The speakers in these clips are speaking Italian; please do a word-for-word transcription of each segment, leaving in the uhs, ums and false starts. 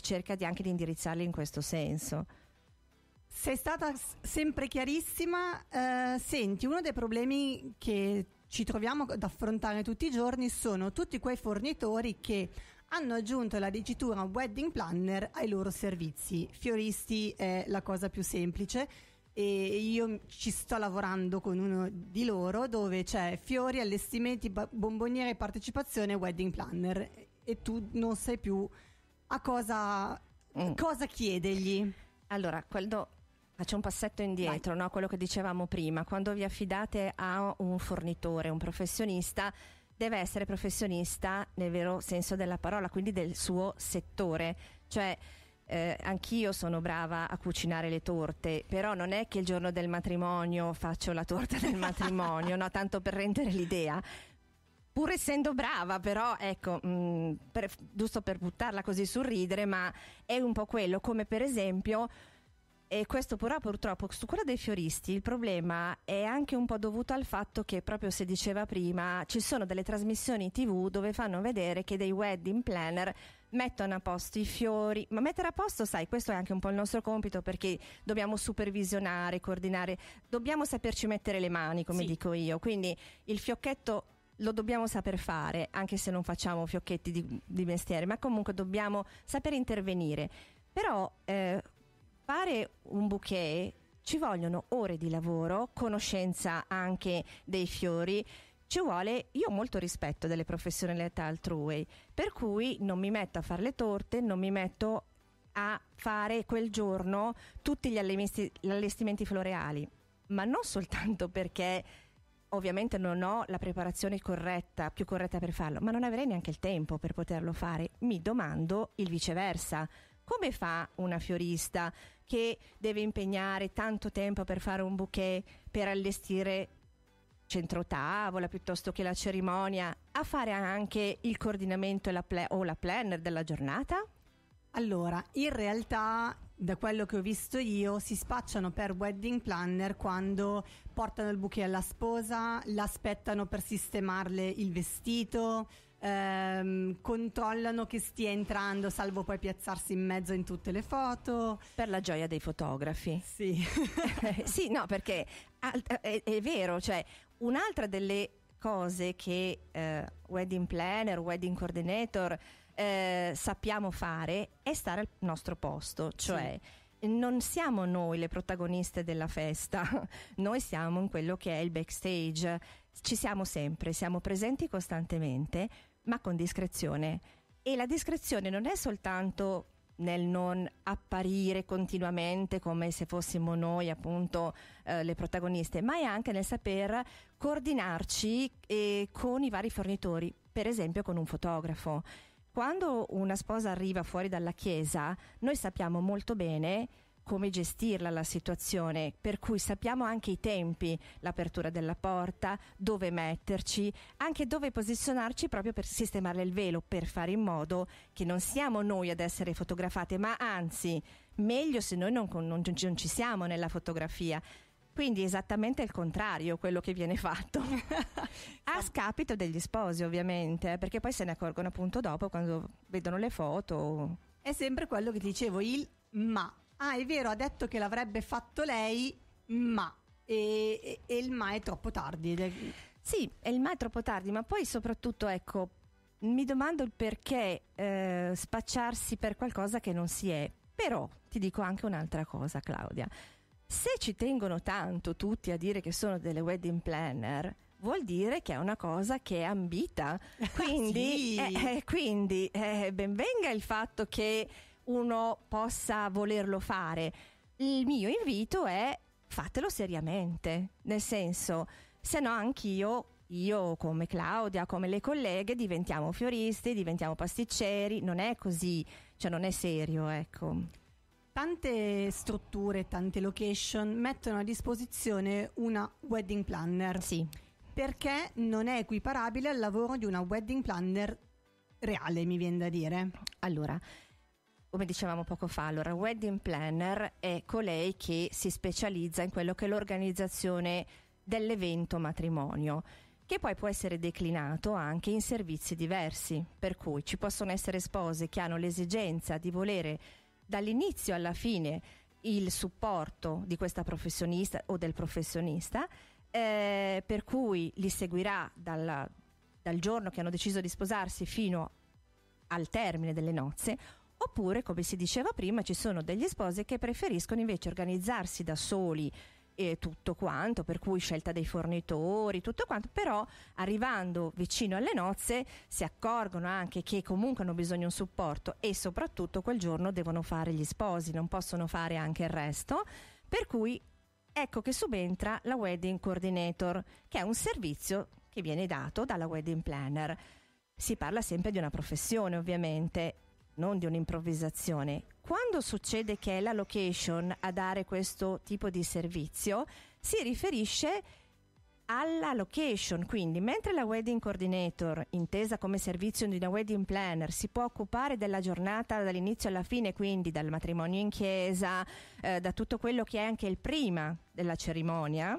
cerca di anche di indirizzarli in questo senso. Sei stata sempre chiarissima. Eh, senti, uno dei problemi che ci troviamo ad affrontare tutti i giorni sono tutti quei fornitori che hanno aggiunto la dicitura wedding planner ai loro servizi. Fioristi è la cosa più semplice e io ci sto lavorando con uno di loro, dove c'è fiori, allestimenti, bomboniere, partecipazione, wedding planner, e tu non sai più a cosa, mm. cosa chiedergli. Allora, quello, faccio un passetto indietro, no? Quello che dicevamo prima: quando vi affidate a un fornitore, un professionista, deve essere professionista nel vero senso della parola, quindi del suo settore. Cioè, eh, anch'io sono brava a cucinare le torte, però non è che il giorno del matrimonio faccio la torta del matrimonio, no? Tanto per rendere l'idea. Pur essendo brava, però, ecco, mh, per, giusto per buttarla così sul ridere, ma è un po' quello. Come per esempio, e questo però purtroppo su quella dei fioristi il problema è anche un po' dovuto al fatto che, proprio se diceva prima, ci sono delle trasmissioni tivù dove fanno vedere che dei wedding planner mettono a posto i fiori. Ma mettere a posto, sai, questo è anche un po' il nostro compito, perché dobbiamo supervisionare, coordinare, dobbiamo saperci mettere le mani, come sì. dico io. Quindi il fiocchetto lo dobbiamo saper fare, anche se non facciamo fiocchetti di, di mestiere, ma comunque dobbiamo saper intervenire. Però eh, fare un bouquet ci vogliono ore di lavoro, conoscenza anche dei fiori, ci vuole. Io ho molto rispetto delle professionalità altrui, per cui non mi metto a fare le torte, non mi metto a fare quel giorno tutti gli allestimenti floreali, ma non soltanto perché ovviamente non ho la preparazione corretta, più corretta per farlo, ma non avrei neanche il tempo per poterlo fare. Mi domando il viceversa: come fa una fiorista che deve impegnare tanto tempo per fare un bouquet, per allestire centro tavola piuttosto che la cerimonia, a fare anche il coordinamento e la pla- o la planner della giornata? Allora, in realtà, da quello che ho visto io, si spacciano per wedding planner quando portano il bouquet alla sposa, l'aspettano per sistemarle il vestito, ehm, controllano che stia entrando, salvo poi piazzarsi in mezzo in tutte le foto. Per la gioia dei fotografi. Sì, sì, no, perché è, è vero, cioè un'altra delle cose che eh, wedding planner, wedding coordinator Eh, sappiamo fare è stare al nostro posto, cioè sì. non siamo noi le protagoniste della festa, noi siamo in quello che è il backstage, ci siamo sempre, siamo presenti costantemente, ma con discrezione. E la discrezione non è soltanto nel non apparire continuamente come se fossimo noi, appunto, eh, le protagoniste, ma è anche nel saper coordinarci eh, con i vari fornitori, per esempio con un fotografo. Quando una sposa arriva fuori dalla chiesa, noi sappiamo molto bene come gestirla la situazione, per cui sappiamo anche i tempi, l'apertura della porta, dove metterci, anche dove posizionarci, proprio per sistemarle il velo, per fare in modo che non siamo noi ad essere fotografate, ma anzi, meglio se noi non, non, non ci siamo nella fotografia. Quindi esattamente il contrario quello che viene fatto, a scapito degli sposi, ovviamente, perché poi se ne accorgono appunto dopo, quando vedono le foto. È sempre quello che ti dicevo, il ma. Ah, è vero, ha detto che l'avrebbe fatto lei, ma. E, e, e il ma è troppo tardi. Sì, e il ma è troppo tardi, ma poi soprattutto, ecco, mi domando il perché eh, spacciarsi per qualcosa che non si è. Però ti dico anche un'altra cosa, Claudia. Se ci tengono tanto tutti a dire che sono delle wedding planner, vuol dire che è una cosa che è ambita. Quindi, sì. eh, eh, quindi eh, ben venga il fatto che uno possa volerlo fare. Il mio invito è: fatelo seriamente, nel senso, se no anch'io, io come Claudia, come le colleghe, diventiamo fioristi, diventiamo pasticceri. Non è così, cioè non è serio, ecco. Tante strutture, tante location mettono a disposizione una wedding planner. Sì. Perché non è equiparabile al lavoro di una wedding planner reale, mi viene da dire. Allora, come dicevamo poco fa, allora, wedding planner è colei che si specializza in quello che è l'organizzazione dell'evento matrimonio, che poi può essere declinato anche in servizi diversi, per cui ci possono essere spose che hanno l'esigenza di volere dall'inizio alla fine il supporto di questa professionista o del professionista, eh, per cui li seguirà dalla, dal giorno che hanno deciso di sposarsi fino al termine delle nozze. Oppure, come si diceva prima, ci sono degli sposi che preferiscono invece organizzarsi da soli e tutto quanto, per cui scelta dei fornitori, tutto quanto, però arrivando vicino alle nozze si accorgono anche che comunque hanno bisogno di un supporto e soprattutto quel giorno devono fare gli sposi, non possono fare anche il resto, per cui ecco che subentra la wedding coordinator, che è un servizio che viene dato dalla wedding planner. Si parla sempre di una professione, ovviamente, non di un'improvvisazione. Quando succede che è la location a dare questo tipo di servizio, si riferisce alla location, quindi mentre la wedding coordinator, intesa come servizio di una wedding planner, si può occupare della giornata dall'inizio alla fine, quindi dal matrimonio in chiesa, eh, da tutto quello che è anche il prima della cerimonia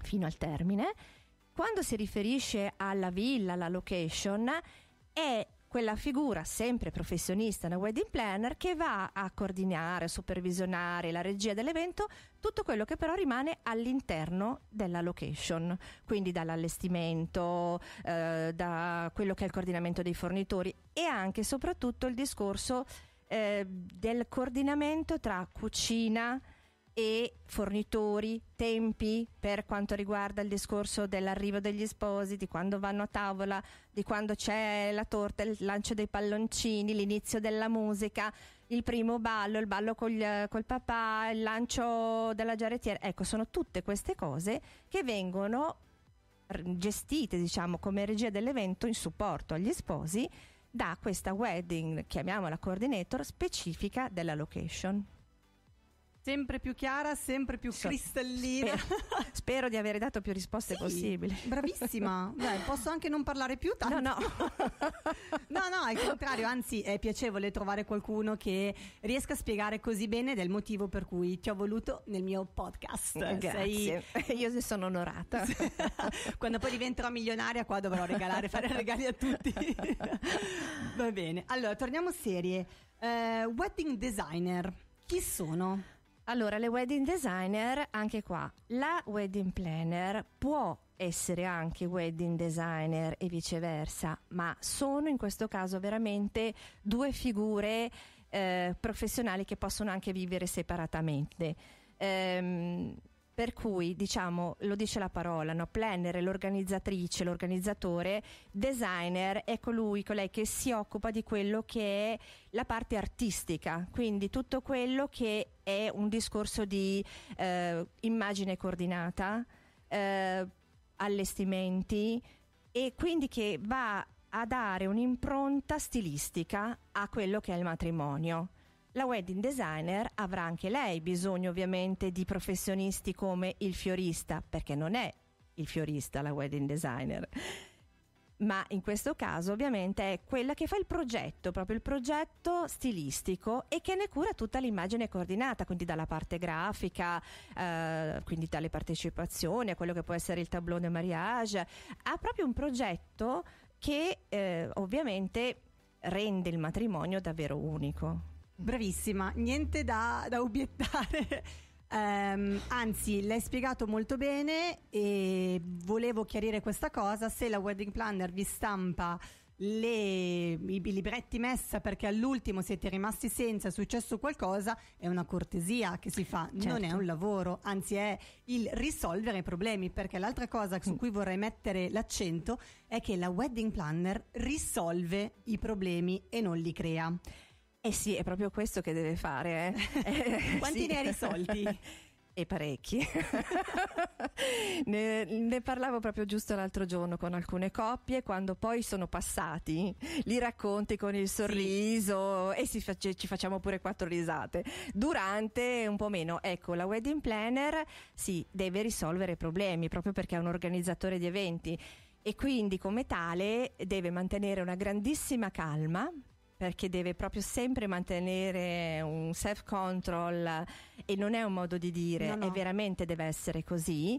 fino al termine, quando si riferisce alla villa, alla location, è quella figura sempre professionista, una wedding planner, che va a coordinare, a supervisionare la regia dell'evento, tutto quello che però rimane all'interno della location, quindi dall'allestimento, eh, da quello che è il coordinamento dei fornitori e anche e soprattutto il discorso eh, del coordinamento tra cucina e fornitori, tempi per quanto riguarda il discorso dell'arrivo degli sposi, di quando vanno a tavola, di quando c'è la torta, il lancio dei palloncini, l'inizio della musica, il primo ballo, il ballo col, col papà, il lancio della giarrettiera. Ecco, sono tutte queste cose che vengono gestite, diciamo, come regia dell'evento in supporto agli sposi da questa wedding, chiamiamola coordinator, specifica della location. Sempre più chiara, sempre più so, cristallina. Spero, spero di avere dato più risposte sì, possibili. Bravissima. Dai, posso anche non parlare più tanto. No, no. no, no, al contrario, anzi è piacevole trovare qualcuno che riesca a spiegare così bene del motivo per cui ti ho voluto nel mio podcast. Grazie. Sei... Io sono onorata. Quando poi diventerò milionaria qua dovrò regalare, fare regali a tutti. Va bene. Allora, torniamo serie. Uh, wedding designer. Chi sono? Allora, le wedding designer, anche qua, la wedding planner può essere anche wedding designer e viceversa, ma sono in questo caso veramente due figure eh, professionali che possono anche vivere separatamente. Ehm, per cui, diciamo, lo dice la parola, no? Planner è l'organizzatrice, l'organizzatore, designer è colui, colei che si occupa di quello che è la parte artistica, quindi tutto quello che è un discorso di eh, immagine coordinata, eh, allestimenti, e quindi che va a dare un'impronta stilistica a quello che è il matrimonio. La wedding designer avrà anche lei bisogno ovviamente di professionisti come il fiorista, perché non è il fiorista la wedding designer, ma in questo caso ovviamente è quella che fa il progetto, proprio il progetto stilistico, e che ne cura tutta l'immagine coordinata, quindi dalla parte grafica, eh, quindi dalle partecipazioni a quello che può essere il tableau de mariage. Ha proprio un progetto che eh, ovviamente rende il matrimonio davvero unico. Bravissima, niente da, da obiettare, um, anzi l'hai spiegato molto bene, e volevo chiarire questa cosa: se la wedding planner vi stampa le, i libretti messa perché all'ultimo siete rimasti senza, è successo qualcosa, è una cortesia che si fa, certo. Non è un lavoro, anzi è il risolvere i problemi, perché l'altra cosa su cui vorrei mettere l'accento è che la wedding planner risolve i problemi e non li crea. Eh sì, è proprio questo che deve fare. Eh? Eh, Quanti sì. ne hai risolti? E parecchi. ne, ne parlavo proprio giusto l'altro giorno con alcune coppie, quando poi sono passati, li racconti con il sorriso sì. e si face, ci facciamo pure quattro risate. Durante un po' meno. Ecco, la wedding planner sì, deve risolvere problemi, proprio perché è un organizzatore di eventi, e quindi come tale deve mantenere una grandissima calma, perché deve proprio sempre mantenere un self-control, e non è un modo di dire, no, no. È veramente, deve essere così,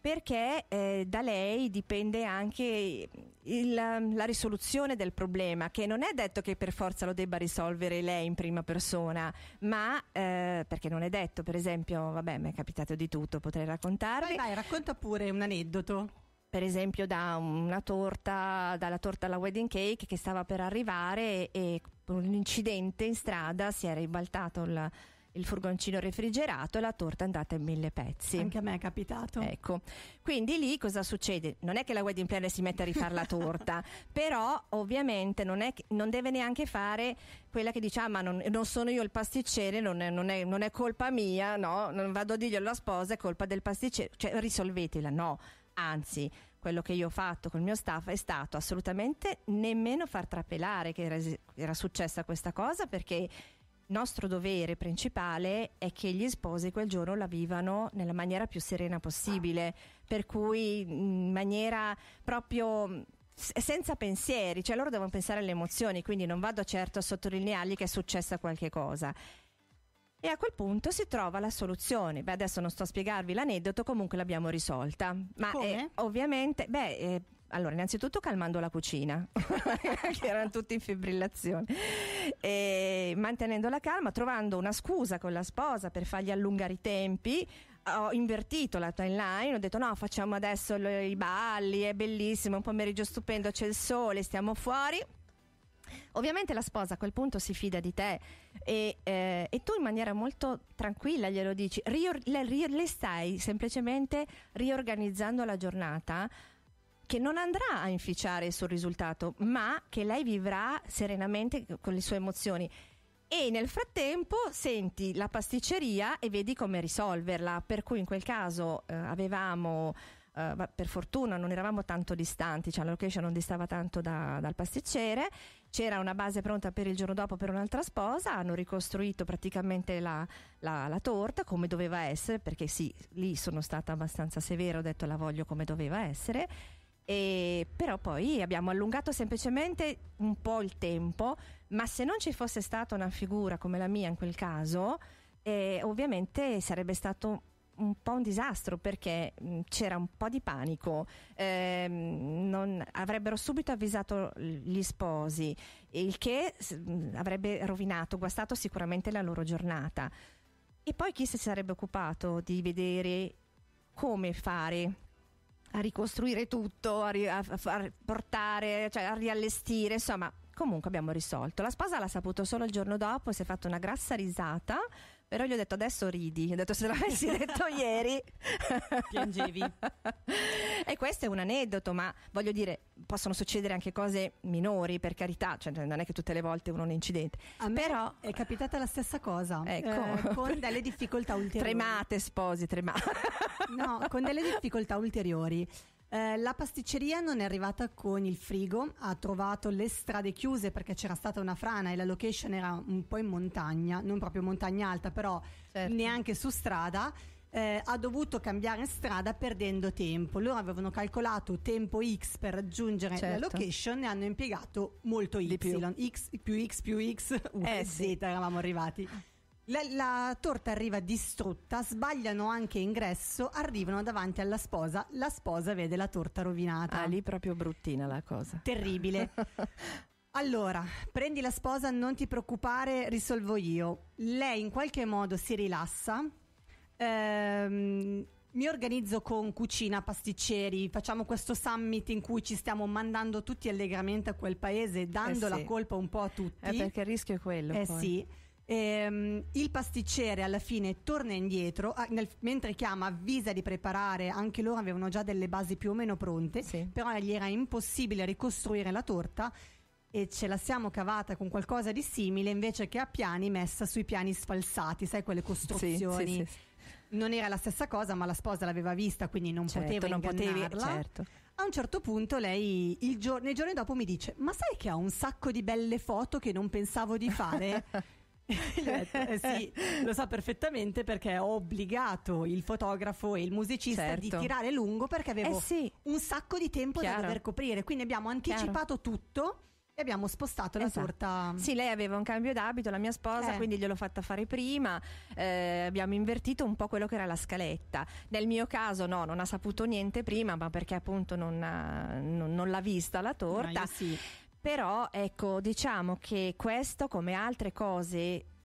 perché eh, da lei dipende anche il, la risoluzione del problema, che non è detto che per forza lo debba risolvere lei in prima persona, ma eh, perché non è detto, per esempio, vabbè, mi è capitato di tutto, potrei raccontarvi. Vai, vai, racconta pure un aneddoto. Per esempio da una torta, dalla torta alla wedding cake che stava per arrivare, e con un incidente in strada si è ribaltato il... il furgoncino refrigerato e la torta è andata in mille pezzi. Anche a me è capitato. Ecco, quindi lì cosa succede? Non è che la wedding planner si mette a rifare la torta, però ovviamente non, è che, non deve neanche fare quella che dice: ah, ma non, non sono io il pasticcere, non è, non è, non è colpa mia, no, non vado a dirgli alla sposa, è colpa del pasticcere, cioè risolvetela, no. Anzi, quello che io ho fatto col mio staff è stato assolutamente nemmeno far trapelare che era, era successa questa cosa, perché nostro dovere principale è che gli sposi quel giorno la vivano nella maniera più serena possibile, per cui in maniera proprio senza pensieri, cioè loro devono pensare alle emozioni, quindi non vado certo a sottolineargli che è successa qualche cosa. E a quel punto si trova la soluzione. Beh, adesso non sto a spiegarvi l'aneddoto, comunque l'abbiamo risolta. Ma eh, ovviamente, beh... Eh, allora, innanzitutto calmando la cucina, che erano tutti in fibrillazione, e mantenendo la calma, trovando una scusa con la sposa per fargli allungare i tempi. Ho invertito la timeline, ho detto: no, facciamo adesso i balli, è bellissimo, è un pomeriggio stupendo, c'è il sole, stiamo fuori. Ovviamente la sposa a quel punto si fida di te e, eh, e tu in maniera molto tranquilla glielo dici, rior- le, rior- le stai semplicemente riorganizzando la giornata, che non andrà a inficiare sul risultato, ma che lei vivrà serenamente con le sue emozioni. E nel frattempo senti la pasticceria e vedi come risolverla. Per cui in quel caso eh, avevamo, eh, per fortuna non eravamo tanto distanti, cioè la location non distava tanto da, dal pasticcere, c'era una base pronta per il giorno dopo per un'altra sposa, hanno ricostruito praticamente la, la, la torta come doveva essere, perché sì, lì sono stata abbastanza severa, ho detto la voglio come doveva essere. E però poi abbiamo allungato semplicemente un po' il tempo, ma se non ci fosse stata una figura come la mia in quel caso, eh, ovviamente sarebbe stato un po' un disastro, perché mh, c'era un po' di panico, eh, non, avrebbero subito avvisato gli sposi, il che mh, avrebbe rovinato, guastato sicuramente la loro giornata. E poi chi si sarebbe occupato di vedere come fare a ricostruire tutto, a, ri- a, f- a portare, cioè a riallestire, insomma, comunque abbiamo risolto. La sposa l'ha saputo solo il giorno dopo, si è fatta una grassa risata, però gli ho detto adesso ridi, ho detto se l'avessi detto ieri piangevi. E questo è un aneddoto, ma voglio dire, possono succedere anche cose minori, per carità, cioè non è che tutte le volte uno è un incidente. A me però è capitata la stessa cosa, ecco, eh, con delle difficoltà ulteriori. Tremate sposi, tremate. No, con delle difficoltà ulteriori. Eh, la pasticceria non è arrivata con il frigo, ha trovato le strade chiuse perché c'era stata una frana e la location era un po' in montagna, non proprio montagna alta, però certo, neanche su strada. Eh, ha dovuto cambiare strada perdendo tempo. Loro avevano calcolato tempo X per raggiungere, certo, la location, e hanno impiegato molto Y, più. X più X più X, uh, eh, Z, sì, eravamo arrivati. La, la torta arriva distrutta, sbagliano anche ingresso, arrivano davanti alla sposa, la sposa vede la torta rovinata. Ah, lì proprio bruttina la cosa. Terribile. Allora, prendi la sposa, non ti preoccupare, risolvo io. Lei in qualche modo si rilassa, ehm, mi organizzo con cucina, pasticceri, facciamo questo summit in cui ci stiamo mandando tutti allegramente a quel paese, dando eh sì. la colpa un po' a tutti. Eh, perché il rischio è quello. Eh poi. sì. Ehm, il pasticcere alla fine torna indietro, nel, mentre chiama avvisa di preparare, anche loro avevano già delle basi più o meno pronte, sì, però gli era impossibile ricostruire la torta e ce la siamo cavata con qualcosa di simile, invece che a piani, messa sui piani sfalsati, sai, quelle costruzioni. Sì, sì, sì, sì. Non era la stessa cosa, ma la sposa l'aveva vista, quindi non certo, poteva non ingannarla. Potevi, certo. A un certo punto lei il gior- nei giorni dopo mi dice: ma sai che ho un sacco di belle foto che non pensavo di fare? Eh sì, lo sa perfettamente, perché ho obbligato il fotografo e il musicista, certo, di tirare lungo, perché avevo eh sì. un sacco di tempo, chiaro, da dover coprire, quindi abbiamo anticipato, chiaro, tutto. e abbiamo spostato la esatto. torta. Sì, lei aveva un cambio d'abito, la mia sposa, eh. quindi gliel'ho fatta fare prima, eh, abbiamo invertito un po' quello che era la scaletta. Nel mio caso no, non ha saputo niente prima, ma perché appunto non, ha, non, non l'ha vista la torta. No, io sì. Però ecco, diciamo che questo, come altre cose